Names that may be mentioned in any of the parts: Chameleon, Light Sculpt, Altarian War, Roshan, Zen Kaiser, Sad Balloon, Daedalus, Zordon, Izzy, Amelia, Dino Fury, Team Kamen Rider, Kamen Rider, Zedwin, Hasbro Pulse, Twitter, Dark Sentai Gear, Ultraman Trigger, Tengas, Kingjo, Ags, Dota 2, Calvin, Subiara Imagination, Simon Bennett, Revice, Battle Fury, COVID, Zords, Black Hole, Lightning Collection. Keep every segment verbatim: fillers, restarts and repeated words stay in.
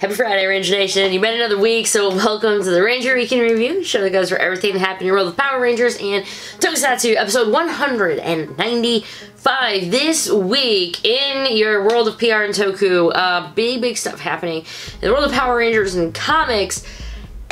Happy Friday, Ranger Nation. You made another week, so welcome to the Ranger Week in Review, show that goes for everything that happened in your world of Power Rangers and Tokusatsu, episode one hundred ninety-five. This week, in your world of P R and Toku, uh, big, big stuff happening in the world of Power Rangers and comics,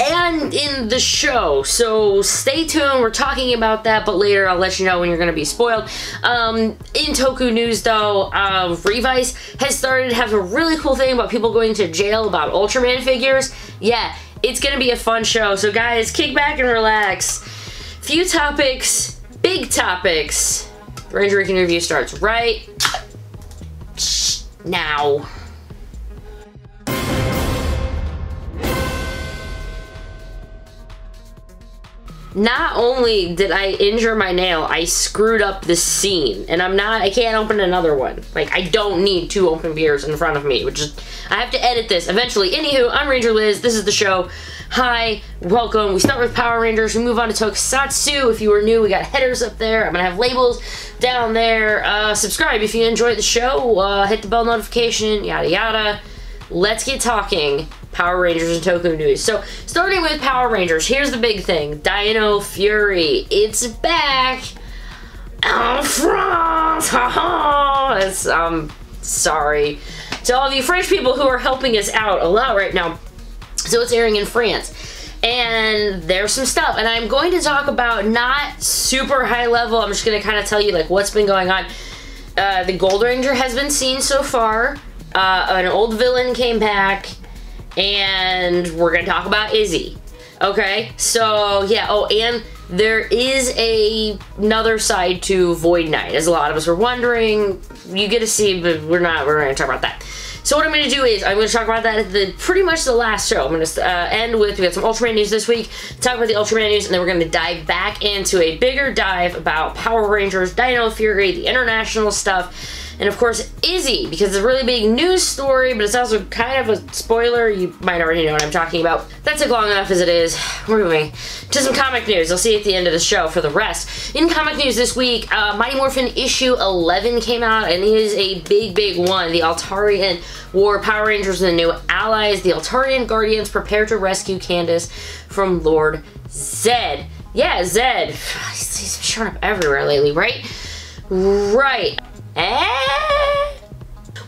and in the show, so stay tuned. We're talking about that, but later I'll let you know when you're going to be spoiled. Um, in Toku news, though, uh, Revice has started to have a really cool thing about people going to jail about Ultraman figures. Yeah, it's going to be a fun show, so guys, kick back and relax. Few topics, big topics. Ranger Week in Review starts right now. Not only did I injure my nail, I screwed up the scene, and I'm not, I can't open another one. Like, I don't need two open beers in front of me, which is, I have to edit this eventually. Anywho, I'm Ranger Liz, this is the show. Hi, welcome. We start with Power Rangers, we move on to Tokusatsu. If you were new, we got headers up there. I'm gonna have labels down there. Uh, subscribe if you enjoyed the show, uh, hit the bell notification, yada yada. Let's get talking Power Rangers and Toku news. So, starting with Power Rangers, here's the big thing. Dino Fury. It's back. En France. It's, um, sorry to all of you French people who are helping us out a lot right now. So it's airing in France. And there's some stuff. And I'm going to talk about not super high level. I'm just going to kind of tell you, like, what's been going on. Uh, the Gold Ranger has been seen so far. Uh, an old villain came back. And we're gonna talk about Izzy. Okay, so yeah, oh, and there is a, another side to Void Knight, as a lot of us were wondering. You get to see, but we're not, we're gonna talk about that. So what I'm gonna do is, I'm gonna talk about that at the, pretty much the last show. I'm gonna uh, end with, we got some Ultraman news this week, talk about the Ultraman news, and then we're gonna dive back into a bigger dive about Power Rangers, Dino Fury, the international stuff, and of course Izzy, because it's a really big news story, but it's also kind of a spoiler. You might already know what I'm talking about. That took long enough as it is. We're moving to some comic news. You'll see at the end of the show for the rest. In comic news this week, uh, Mighty Morphin issue eleven came out, and it is a big, big one. The Altarian War, Power Rangers and the New Allies, the Altarian Guardians prepare to rescue Candace from Lord Zedd. Yeah, Zedd. He's, he's showing up everywhere lately, right? Right. Eh?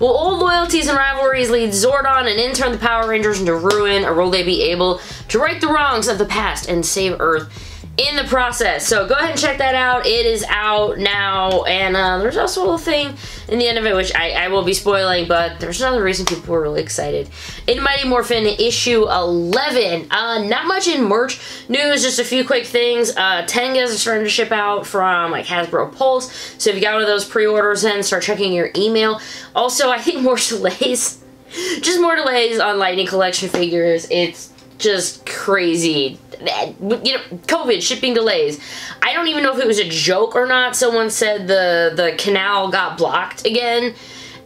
Will old loyalties and rivalries lead Zordon and in turn the Power Rangers into ruin, or will they be able to right the wrongs of the past and save Earth in the process? So go ahead and check that out. It is out now, and uh, there's also a little thing in the end of it, which I, I will be spoiling, but there's another reason people were really excited. In Mighty Morphin issue eleven, uh, not much in merch news, just a few quick things. Uh, Tengas are starting to ship out from like Hasbro Pulse, so if you got one of those pre-orders in, start checking your email. Also, I think more delays, just more delays on Lightning Collection figures. It's just crazy. You know, COVID, shipping delays. I don't even know if it was a joke or not. Someone said the, the canal got blocked again.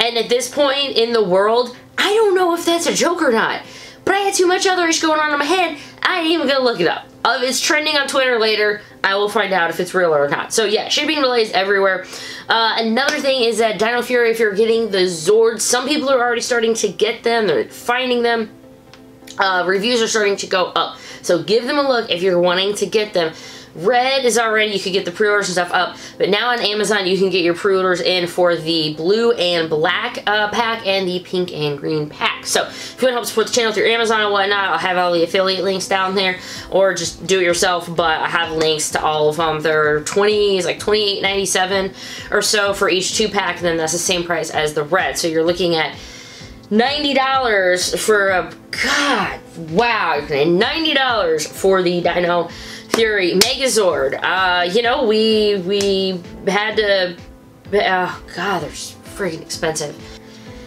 And at this point in the world, I don't know if that's a joke or not. But I had too much otherish going on in my head. I ain't even gonna look it up. Uh, it's trending on Twitter later. I will find out if it's real or not. So yeah, shipping delays everywhere. Uh, another thing is that Dino Fury, if you're getting the Zords, some people are already starting to get them. They're finding them. Uh, reviews are starting to go up. So give them a look if you're wanting to get them. Red is already, you could get the pre-orders and stuff up, but now on Amazon you can get your pre-orders in for the blue and black uh, pack and the pink and green pack. So if you want to help support the channel through Amazon and whatnot, I'll have all the affiliate links down there, or just do it yourself, but I have links to all of them. They're twenties, like twenty-eight ninety-seven or so for each two pack, and then that's the same price as the red. So you're looking at ninety dollars for a, god, wow, ninety dollars for the Dino Fury Megazord. Uh, you know, we, we had to, oh god, they're freaking expensive.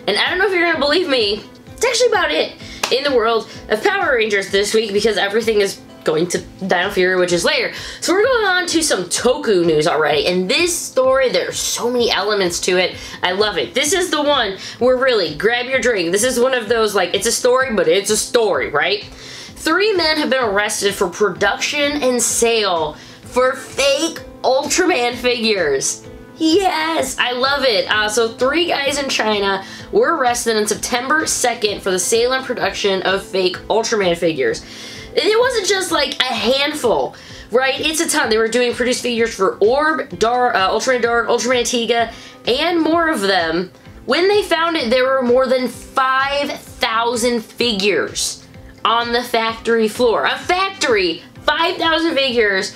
And I don't know if you're gonna believe me, it's actually about it in the world of Power Rangers this week, because everything is going to Dino Fury, which is later. So we're going on to some Toku news already, and this story, there's so many elements to it. I love it. This is the one where really, grab your drink. This is one of those, like, it's a story, but it's a story, right? Three men have been arrested for production and sale for fake Ultraman figures. Yes, I love it. Uh, so three guys in China were arrested on September second for the sale and production of fake Ultraman figures. And it wasn't just like a handful, right? It's a ton. They were doing produced figures for Orb, Dark, uh, Ultraman Dark, Ultraman Tiga, and more of them. When they found it, there were more than five thousand figures on the factory floor. A factory, five thousand figures.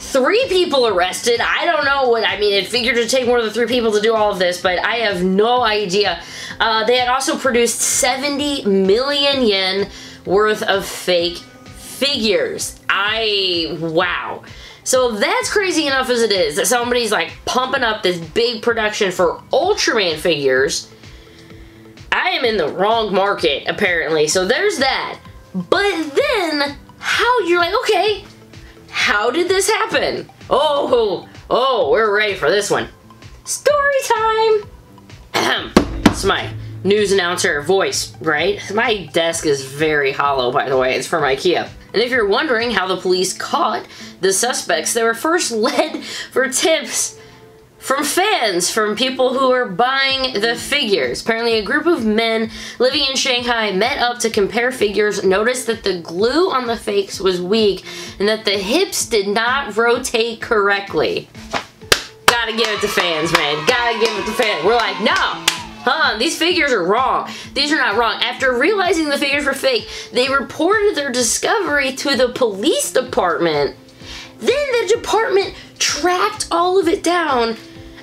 Three people arrested. I don't know what, I mean, it figured it'd take more than three people to do all of this, but I have no idea. Uh, they had also produced seventy million yen worth of fake figures. I, wow. So that's crazy enough as it is that somebody's like pumping up this big production for Ultraman figures. I am in the wrong market, apparently. So there's that. But then, how, you're like, okay, how did this happen? Oh, oh, we're ready for this one. Story time! It's my news announcer voice, right? My desk is very hollow, by the way. It's from IKEA. And if you're wondering how the police caught the suspects, they were first led for tips from fans, from people who were buying the figures. Apparently, a group of men living in Shanghai met up to compare figures, noticed that the glue on the fakes was weak, and that the hips did not rotate correctly. Gotta give it to fans, man. Gotta give it to fans. We're like, no! Huh, these figures are wrong. These are not wrong. After realizing the figures were fake, they reported their discovery to the police department. Then the department tracked all of it down,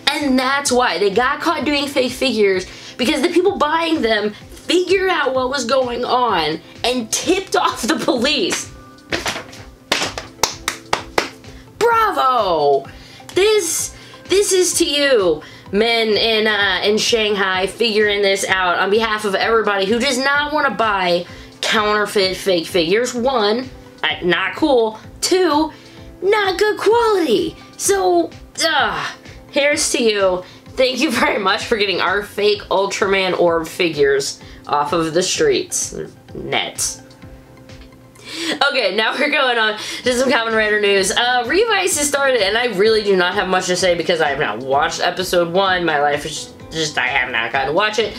and that's why they got caught doing fake figures, because the people buying them figured out what was going on and tipped off the police. Bravo! This, this is to you. Men in uh, in Shanghai figuring this out on behalf of everybody who does not want to buy counterfeit fake figures. One, not cool. Two, not good quality. So, uh, here's to you. Thank you very much for getting our fake Ultraman Orb figures off of the streets. Nets. Okay, now we're going on to some Kamen Rider news. Uh, Revice has started, and I really do not have much to say because I have not watched episode one. My life is just, I have not gotten to watch it.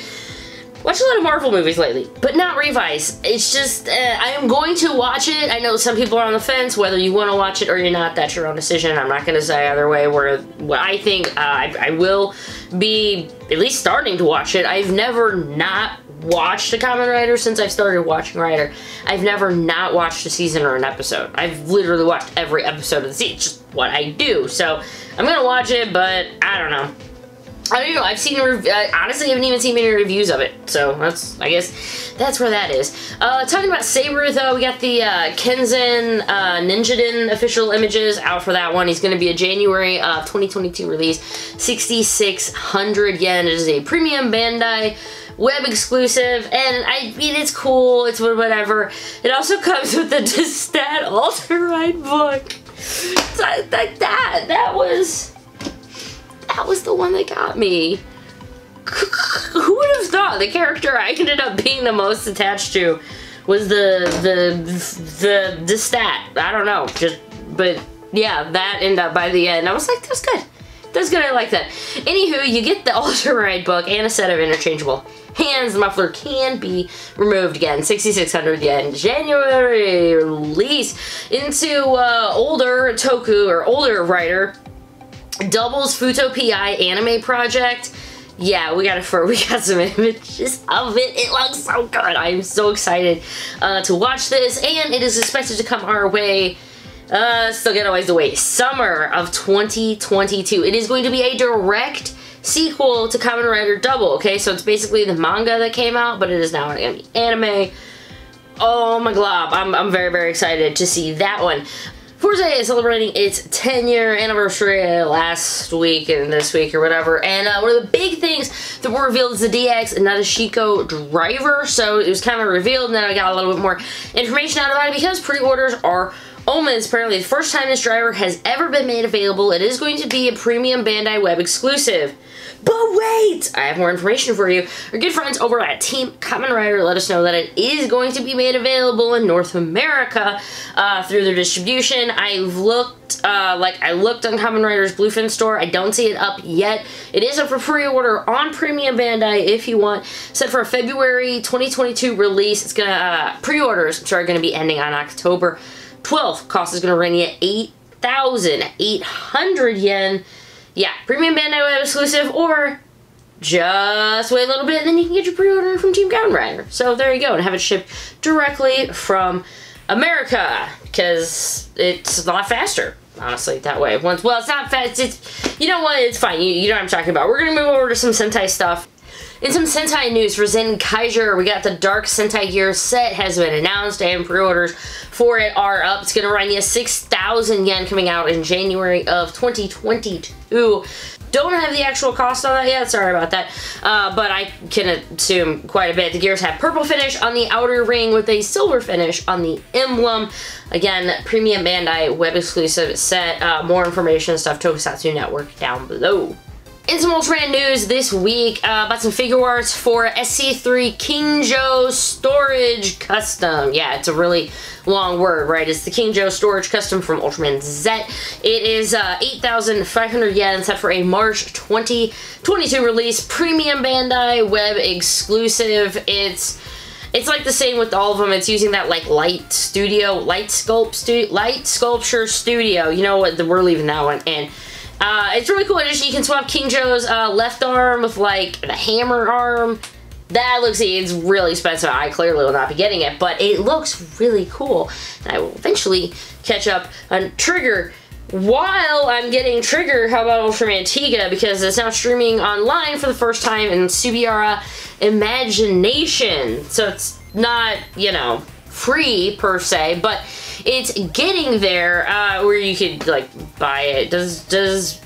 Watched a lot of Marvel movies lately, but not Revice. It's just, uh, I am going to watch it. I know some people are on the fence, whether you want to watch it or you're not, that's your own decision. I'm not going to say either way where what I think. uh, I, I will be at least starting to watch it. I've never not watched a Kamen Rider since I've started watching Rider. I've never not watched a season or an episode. I've literally watched every episode of the season. It's just what I do. So I'm gonna watch it, but I don't know. I don't know. I've seen, I honestly haven't even seen many reviews of it. So that's, I guess, that's where that is. Uh, talking about Saber, though, we got the uh, Kenzan uh, Ninjaden official images out for that one. He's going to be a January uh, twenty twenty-two release, sixty-six hundred yen. It is a Premium Bandai web exclusive, and I mean, it's cool, it's whatever. It also comes with the Destat Altarian book. So, like that, that was, that was the one that got me. Who would have thought the character I ended up being the most attached to was the, the, the Destat? I don't know, just, but yeah, that ended up by the end. I was like, that's good. That's good, I like that. Anywho, you get the Ultraman book and a set of interchangeable hands. The muffler can be removed again. sixty-six hundred yen January release. Into uh, older Toku, or older Rider, Double's Futo P I anime project. Yeah, we got it for, we got some images of it. It looks so good. I'm so excited uh, to watch this, and it is expected to come our way. Uh, still got a ways to wait. Summer of twenty twenty-two. It is going to be a direct sequel to Kamen Rider Double, okay? So it's basically the manga that came out, but it is now going to be anime. Oh my glob. I'm, I'm very, very excited to see that one. Forza is celebrating its ten-year anniversary last week and this week or whatever, and uh, one of the big things that were revealed is the D X Nadeshiko Driver, so it was kind of revealed, and then I got a little bit more information out about it because pre-orders are Oma is apparently the first time this driver has ever been made available. It is going to be a Premium Bandai web exclusive. But wait! I have more information for you. Our good friends over at Team Kamen Rider let us know that it is going to be made available in North America uh, through their distribution. I've looked, uh, like, I looked on Kamen Rider's Bluefin store. I don't see it up yet. It is up for pre-order on Premium Bandai if you want. Set for a February twenty twenty-two release. It's gonna, uh, pre-orders are gonna be ending on October twelfth. Cost is gonna run you at eight thousand eight hundred yen. Yeah, Premium Bandai web exclusive, or just wait a little bit and then you can get your pre-order from Team Kamen Rider. So there you go, and have it shipped directly from America, because it's a lot faster, honestly, that way. Once, well, it's not fast, it's, you know what, it's fine, you, you know what I'm talking about. We're going to move over to some Sentai stuff. In some Sentai news for Zen Kaiser, we got the Dark Sentai Gear set has been announced and pre-orders for it are up. It's going to run you six thousand yen, coming out in January of twenty twenty-two. Don't have the actual cost on that yet, sorry about that, uh, but I can assume quite a bit. The gears have purple finish on the outer ring with a silver finish on the emblem. Again, Premium Bandai web exclusive set. Uh, more information, stuff, Tokusatsu Network down below. In some Ultraman news this week, uh, about some figure arts for S C three Kingjo Storage Custom. Yeah, it's a really long word, right? It's the Kingjo Storage Custom from Ultraman Zedd. It is uh, eight thousand five hundred yen, set for a March twenty twenty-two release. Premium Bandai web exclusive. It's It's like the same with all of them. It's using that like light studio, light sculpt, stu light sculpture studio. You know what? We're leaving that one in. Uh, it's really cool addition. You can swap Kingjo's uh, left arm with like the hammer arm. That looks, it's really expensive. I clearly will not be getting it, but it looks really cool. And I will eventually catch up on Trigger. While I'm getting Trigger, how about Ultraman Tiga? Because it's now streaming online for the first time in Subiara Imagination. So it's not, you know, free per se, but it's getting there, uh, where you could like buy it. Does does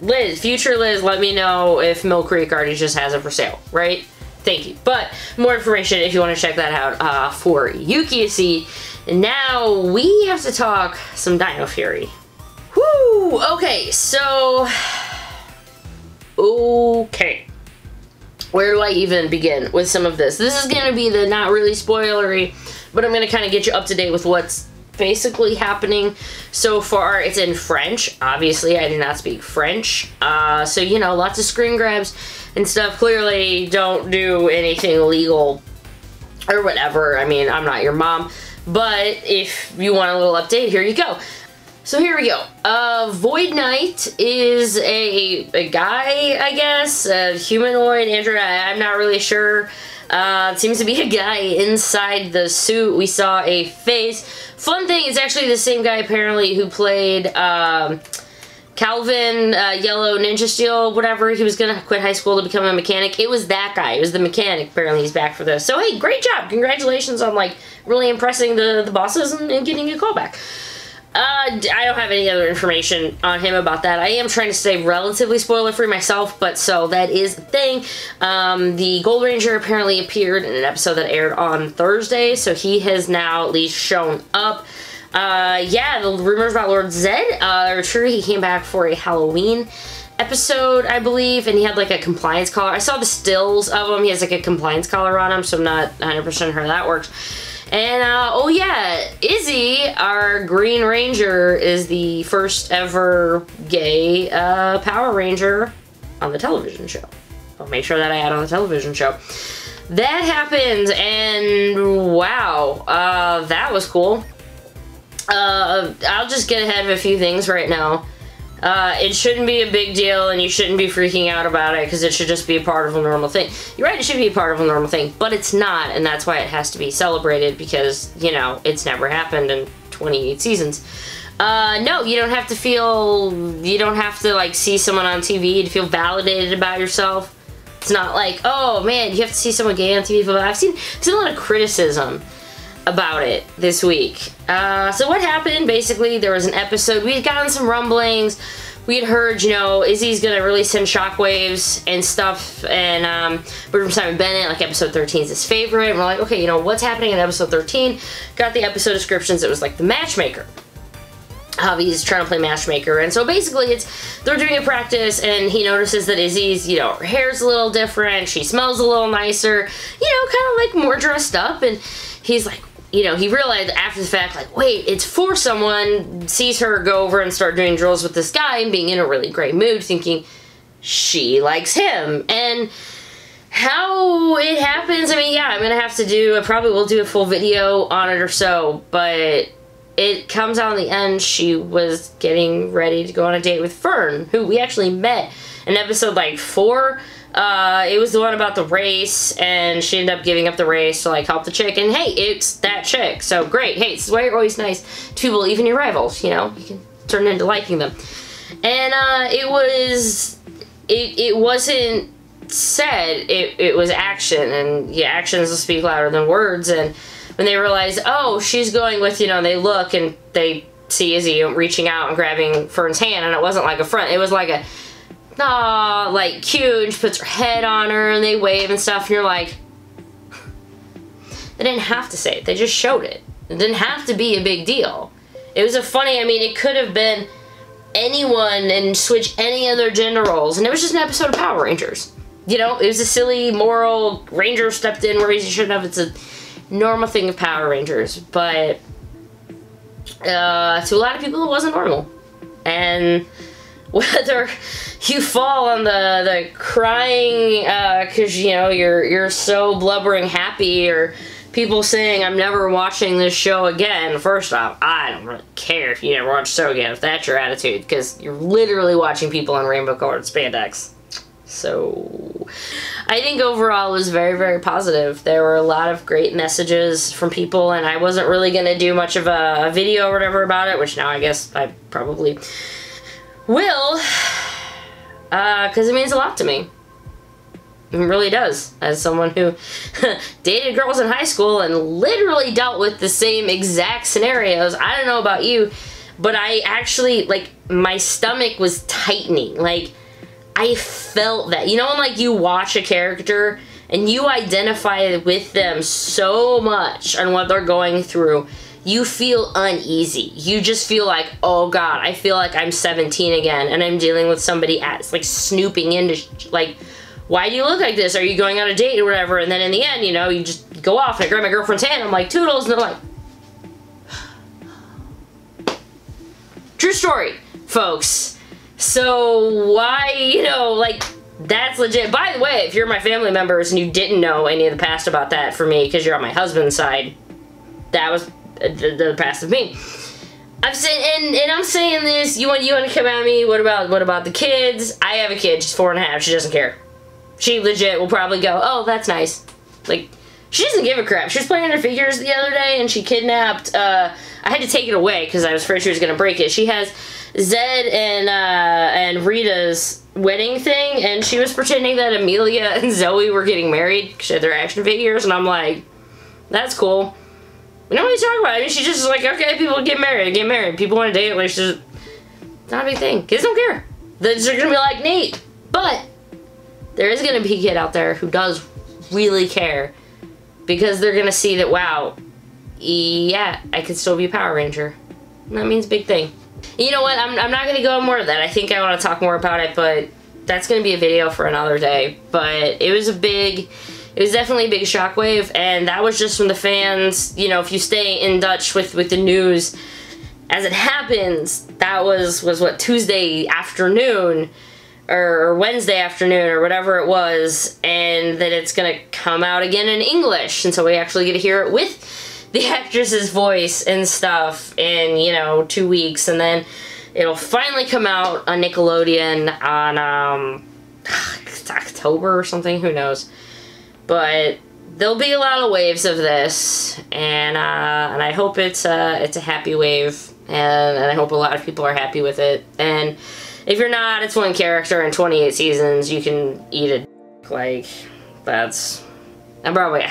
Liz, future Liz, let me know if Mill Creek already just has it for sale, right? Thank you. But more information if you want to check that out uh, for Yukiyasi. Now we have to talk some Dino Fury. Woo! Okay, so okay. Where do I even begin with some of this? This is going to be the not really spoilery, but I'm going to kind of get you up to date with what's basically happening so far. It's in French. Obviously, I do not speak French. Uh, so, you know, lots of screen grabs and stuff. Clearly, don't do anything illegal or whatever. I mean, I'm not your mom. But if you want a little update, here you go. So here we go. Uh, Void Knight is a, a guy, I guess, a humanoid android. I'm not really sure. Uh, it seems to be a guy inside the suit. We saw a face. Fun thing, it's actually the same guy apparently who played um, Calvin, uh, Yellow Ninja Steel, whatever. He was gonna quit high school to become a mechanic. It was that guy. It was the mechanic. Apparently he's back for this. So hey, great job. Congratulations on like really impressing the, the bosses and, and getting a call back. Uh, I don't have any other information on him about that. I am trying to stay relatively spoiler-free myself, but so that is the thing. Um, the Gold Ranger apparently appeared in an episode that aired on Thursday, so he has now at least shown up. Uh, yeah, the rumors about Lord Zedd uh, are true. He came back for a Halloween episode, I believe, and he had like a compliance collar. I saw the stills of him. He has like a compliance collar on him, so I'm not one hundred percent sure how that works. And, uh, oh yeah, Izzy, our Green Ranger, is the first ever gay uh, Power Ranger on the television show. I'll make sure that I add on the television show. That happens, and wow, uh, that was cool. Uh, I'll just get ahead of a few things right now. Uh, it shouldn't be a big deal, and you shouldn't be freaking out about it, because it should just be a part of a normal thing. You're right, it should be a part of a normal thing, but it's not, and that's why it has to be celebrated, because, you know, it's never happened in twenty-eight seasons. Uh, no, you don't have to feel, you don't have to, like, see someone on T V to feel validated about yourself. It's not like, oh, man, you have to see someone gay on T V. I've seen, I've seen a lot of criticism about it this week. Uh, so what happened, basically, there was an episode, we had gotten some rumblings, we had heard, you know, Izzy's gonna really send shockwaves and stuff, and um, we're from Simon Bennett, like episode thirteen is his favorite, and we're like, okay, you know, what's happening in episode thirteen? Got the episode descriptions, it was like the matchmaker. Javi's trying to play matchmaker, and so basically it's they're doing a practice, and he notices that Izzy's, you know, her hair's a little different, she smells a little nicer, you know, kind of like more dressed up, and he's like, you know, he realized after the fact, like, wait, it's for someone, sees her go over and start doing drills with this guy and being in a really great mood, thinking she likes him. And how it happens, I mean, yeah, I'm gonna have to do, I probably will do a full video on it or so, but it comes out in the end, she was getting ready to go on a date with Fern, who we actually met in episode, like, four. Uh, it was the one about the race, and she ended up giving up the race to, like, help the chick, and hey, it's that chick, so great. Hey, this is why you're always nice to believe in your rivals, you know, you can turn into liking them. And, uh, it was, it, it wasn't said, it, it was action, and, yeah, actions will speak louder than words, and when they realize, oh, she's going with, you know, they look, and they see Izzy reaching out and grabbing Fern's hand, and it wasn't like a front, it was like a, aw, like, cute, and she puts her head on her, and they wave and stuff, and you're like, they didn't have to say it, they just showed it. It didn't have to be a big deal. It was a funny, I mean, it could have been anyone and switch any other gender roles, and it was just an episode of Power Rangers. You know, it was a silly, moral, Ranger stepped in where he shouldn't have, it's a normal thing of Power Rangers, but uh, to a lot of people it wasn't normal. And whether you fall on the the crying uh, cause you know you're you're so blubbering happy, or people saying I'm never watching this show again, first off, I don't really care if you never watch so again, if that's your attitude, because you're literally watching people in rainbow colored spandex. So I think overall it was very, very positive. There were a lot of great messages from people, and I wasn't really gonna do much of a, a video or whatever about it, which now I guess I probably will, uh, because it means a lot to me. It really does. As someone who dated girls in high school and literally dealt with the same exact scenarios, I don't know about you, but I actually, like, my stomach was tightening. Like, I felt that. You know when, like, you watch a character and you identify with them so much on what they're going through, you feel uneasy. You just feel like, oh god, I feel like I'm seventeen again, and I'm dealing with somebody at, like, snooping into, sh like, why do you look like this? Are you going on a date or whatever? And then in the end, you know, you just go off, and I grab my girlfriend's hand, I'm like, toodles, and they're like, true story, folks. So why, you know, like, that's legit. By the way, if you're my family members and you didn't know any of the past about that for me, because you're on my husband's side, that was The, the past of me. I've said, and, and I'm saying this, you want you want to come at me, what about what about the kids? I have a kid, she's four and a half, she doesn't care. She legit will probably go, oh, that's nice. Like, she doesn't give a crap. She was playing her figures the other day, and she kidnapped, uh, I had to take it away because I was afraid she was going to break it. She has Zed and, uh, and Rita's wedding thing, and she was pretending that Amelia and Zoe were getting married because she had their action figures, and I'm like, that's cool. You know what you're talking about? I mean, she's just like, okay, people get married, get married. People want to date, like, she's just, it's not a big thing. Kids don't care. They're just gonna be like, neat. But there is gonna be a kid out there who does really care, because they're gonna see that, wow, yeah, I could still be a Power Ranger. And that means big thing. You know what? I'm, I'm not gonna go more of that. I think I want to talk more about it, but that's gonna be a video for another day. But it was a big... It was definitely a big shockwave, and that was just from the fans. You know, if you stay in touch with, with the news as it happens, that was, was what, Tuesday afternoon, or Wednesday afternoon, or whatever it was, and that it's gonna come out again in English, and so we actually get to hear it with the actress's voice and stuff in, you know, two weeks, and then it'll finally come out on Nickelodeon on, um, October or something, who knows. But there'll be a lot of waves of this, and uh, and I hope it's uh, it's a happy wave, and, and I hope a lot of people are happy with it. And if you're not, it's one character and twenty-eight seasons. You can eat it. Like, that's... I'm probably... I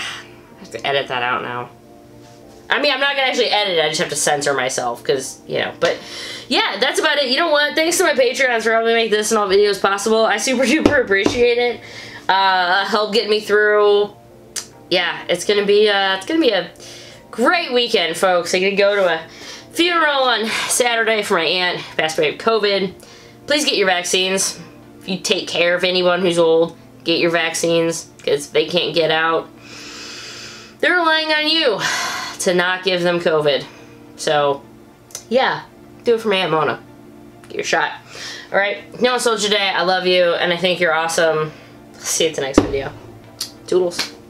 have to edit that out now. I mean, I'm not gonna actually edit it, I just have to censor myself, because, you know, but yeah, that's about it. You know what? Thanks to my Patreons for helping make this and all videos possible. I super duper appreciate it. Uh, help get me through. Yeah, it's gonna be uh, it's gonna be a great weekend, folks. I'm gonna go to a Funeral on Saturday for my aunt, passed away of COVID. Please get your vaccines. If you take care of anyone who's old, get your vaccines, because they can't get out. They're relying on you to not give them COVID. So, yeah, do it for my Aunt Mona. Get your shot. Alright, no one sold you today. I love you, and I think you're awesome. See you at the next video. Toodles.